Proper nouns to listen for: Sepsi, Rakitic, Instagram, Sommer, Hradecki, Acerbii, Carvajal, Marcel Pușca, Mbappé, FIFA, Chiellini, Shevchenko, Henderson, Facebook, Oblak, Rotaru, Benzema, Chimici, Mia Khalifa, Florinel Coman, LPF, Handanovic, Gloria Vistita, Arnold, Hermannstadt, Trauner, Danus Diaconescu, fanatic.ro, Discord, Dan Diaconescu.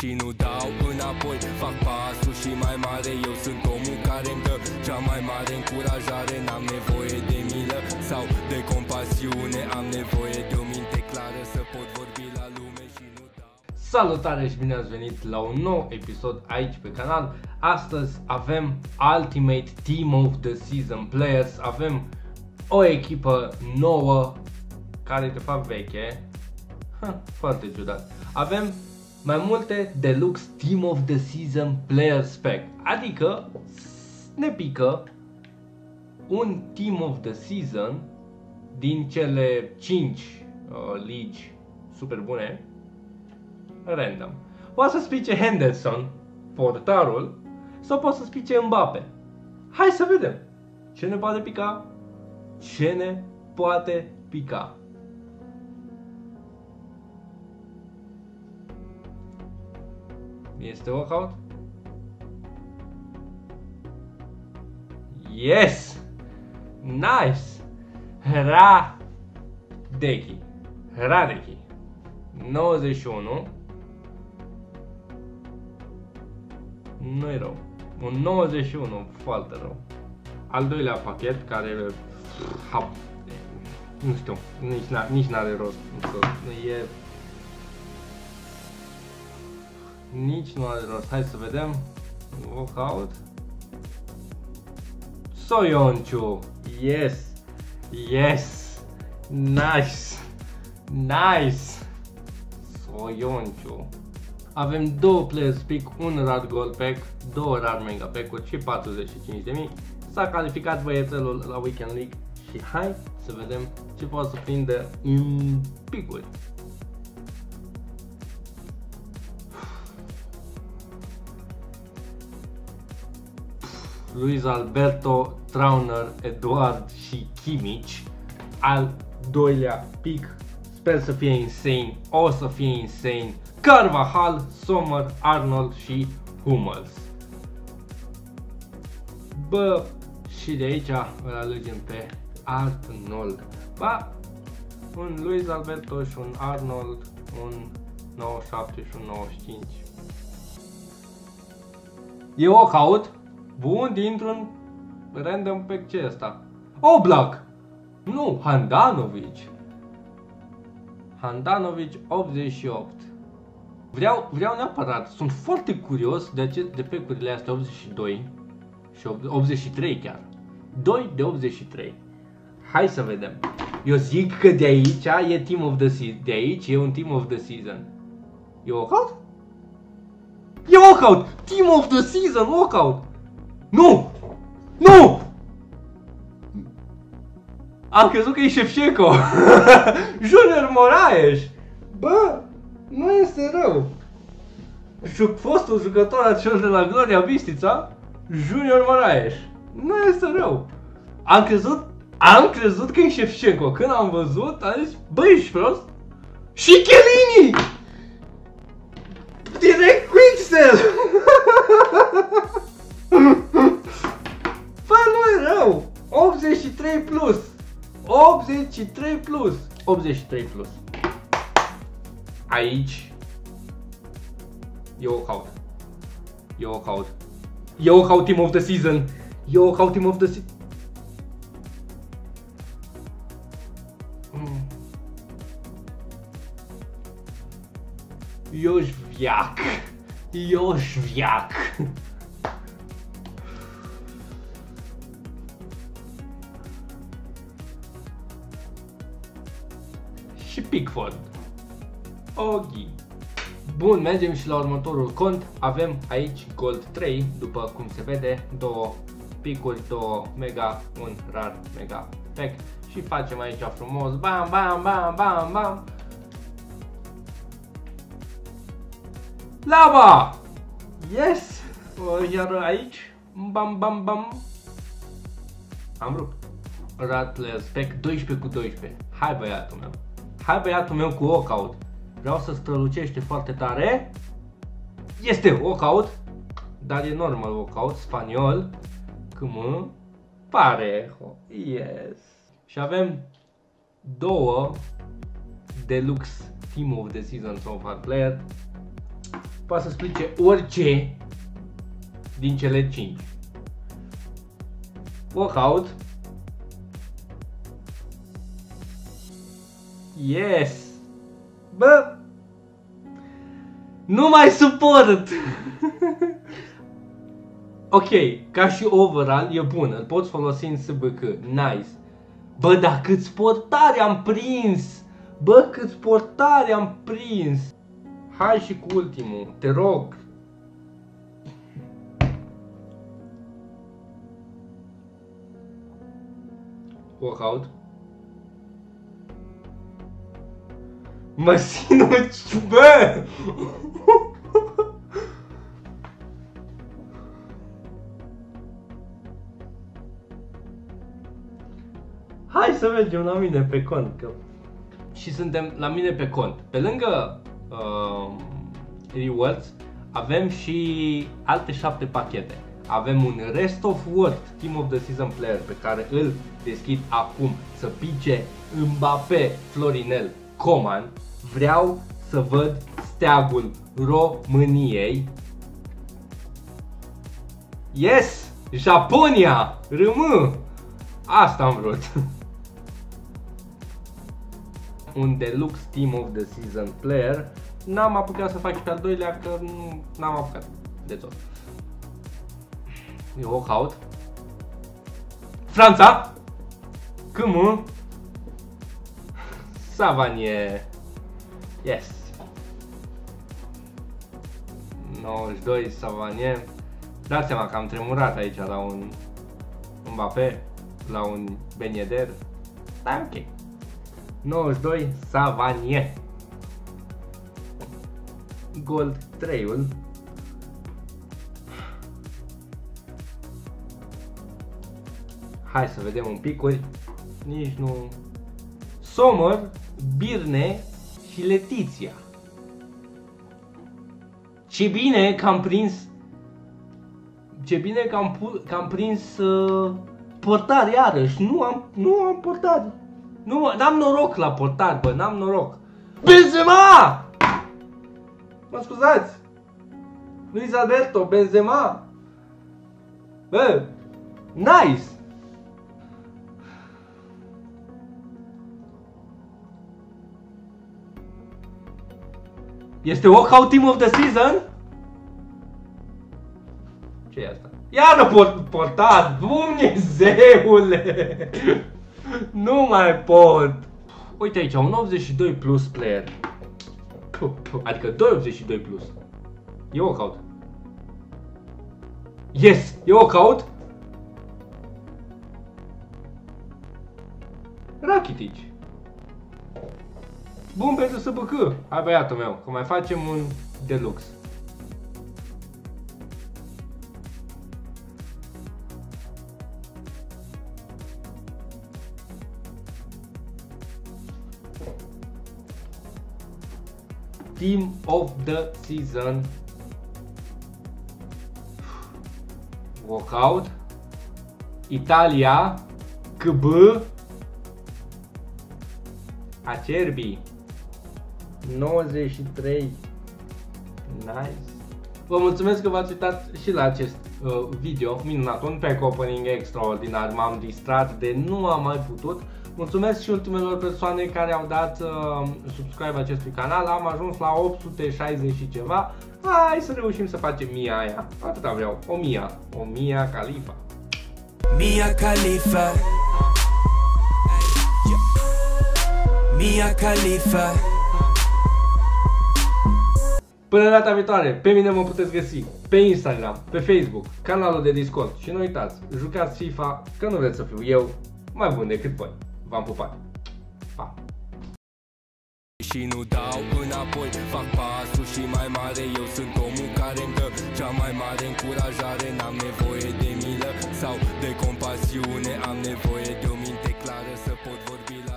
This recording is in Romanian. și nu dau înapoi, fac pasul și mai mare. Eu sunt omul care-mi dă cea mai mare încurajare. N-am nevoie de milă sau de compasiune, am nevoie de o minte clară să pot vorbi la lume și nu dau. Salutare și bine ați venit la un nou episod aici pe canal. Astăzi avem Ultimate Team of the Season Players. Avem o echipă nouă, care e de fapt veche. Foarte ciudat. Avem mai multe Deluxe Team of the Season Players Pack. Adică ne pică un Team of the Season din cele 5 ligi super bune random. Poate să-ți pice Henderson, portarul, sau poate să-ți pice Mbappé. Hai să vedem ce ne poate pica. Ce ne poate pica? Este walkout? Yes! Nice! Hradecki. 91. Nu-i rău. Un 91, foarte rău. Al doilea pachet care... nu știu, nici n-are rost. E... nici nu are rost. Hai să vedem. Walkout. Soionciu. Yes. Yes. Nice. Nice. Soionciu. Avem 2 players pick, 1 rar gold pack, 2 rar mega pack-uri și 45.000. S-a calificat băiețelul la Weekend League și hai să vedem ce poate să prinde în picuri. Luis Alberto, Trauner, Eduard și Chimici. Al doilea pic. Sper să fie insane. O să fie insane. Carvajal, Sommer, Arnold și Hummels. Bă, și de aici îl alegem pe Arnold. Ba, un Luis Alberto și un Arnold, un 97 și un 95. Eu o caut. Bun, dintr-un random pack, ce e asta? Oblak! Nu, Handanovic! Handanovic 88. Vreau neapărat, sunt foarte curios de pack-urile astea 82 și 83 chiar. 2 de 83. Hai să vedem. Eu zic că de aici e Team of the Season. De aici e un Team of the Season. E walkout? E walkout! Team of the Season walkout! Nu! Nu! Am crezut că e Shevchenko. Junior Moraes. Bă, nu este rău. Fostul jucător acel de la Gloria Vistita, Junior Moraes. Nu este rău. Am crezut că e Shevchenko. Când am văzut, am zis, bă, ești prost? Și Chiellini! Direct Quicksell! Bă, nu e rău! 83 plus! 83 plus! 83 plus! Aici... Eu o caut Team of the Season! Eu o caut Team of the Season! Joșviac! Pickford. Ok. Bun, mergem și la următorul cont. Avem aici Gold 3, după cum se vede, 2 picuri, 2 mega, un rar mega pack și facem aici frumos. Bam, bam, bam, bam, bam. Lava! Yes! Iar aici, bam, bam, bam. Am rupt. Rar players pack 12 cu 12. Hai băiatul meu. Hai băiatul meu cu walkout. Vreau să strălucește foarte tare. Este walkout, dar e normal walkout, spaniol, cum pare. Yes. Și avem 2 Deluxe Team of the Season Trophy Player. poate să-ți plice orice din cele 5. Walkout. Yes! Bă! Nu mai suport! Ok, ca și overall e bun, îl poți folosi în SBK, nice. Bă, dar câți portari am prins! Bă, câți portari am prins! Hai și cu ultimul, te rog! Walkout. Mă sinuci, bă! Hai să mergem la mine pe cont, că... Și suntem la mine pe cont. Pe lângă rewards, avem și alte 7 pachete. Avem un Rest of World Team of the Season Player pe care îl deschid acum să pice Mbappé, Florinel, Coman. Vreau să văd steagul României. Yes! Japonia! RM! Asta am vrut. Un Deluxe Team of the Season Player. N-am apucat să fac pe al doilea, că n-am apucat de tot. E walkout. Franța! Cum? Savanie. Yes. 92 Savanie. Dați seama că am tremurat aici la un Mbappé, la un Beneder. Dar ok. 92 Savanie. Gold 3-ul. Hai să vedem un picuri. Nici nu. Sommer, Birne și Letizia. Ce bine că am prins. Ce bine că am prins portari iarăși. Nu am portari. N-am noroc la portari, bă, n-am noroc. Benzema! Mă scuzați! Luis Alberto, Benzema! Bă! Nice! Este walkout Team of the Season? Ce e asta? Iară portat! Dumnezeule! Nu mai pot! Uite aici, un 82 plus player. Adică 282 plus. E walkout. Yes! E walkout! Rakitic. Bun pentru SBK. Hai băiatul meu, că mai facem un deluxe. Team of the Season. Walkout. Italia. KB. Acerbii. 93. Nice. Vă mulțumesc că v-ați uitat și la acest video minunat, un pack opening extraordinar. M-am distrat de nu am mai putut. Mulțumesc și ultimelor persoane care au dat subscribe acestui canal. Am ajuns la 860 și ceva. Hai să reușim să facem 1000 aia. Atâta vreau. 1000. O Mia Khalifa. Mia Khalifa. Mia Khalifa. Până data viitoare, pe mine mă puteți găsi pe Instagram, pe Facebook, canalul de Discord și nu uitați, jucați FIFA, că nu vreți să fiu eu mai bun decât voi. V-am pupat! Pa! Și nu dau înapoi, fac pasul și mai mare, eu sunt omul care îmi dă cea mai mare încurajare, n-am nevoie de milă sau de compasiune, am nevoie de o minte clară să pot vorbi la...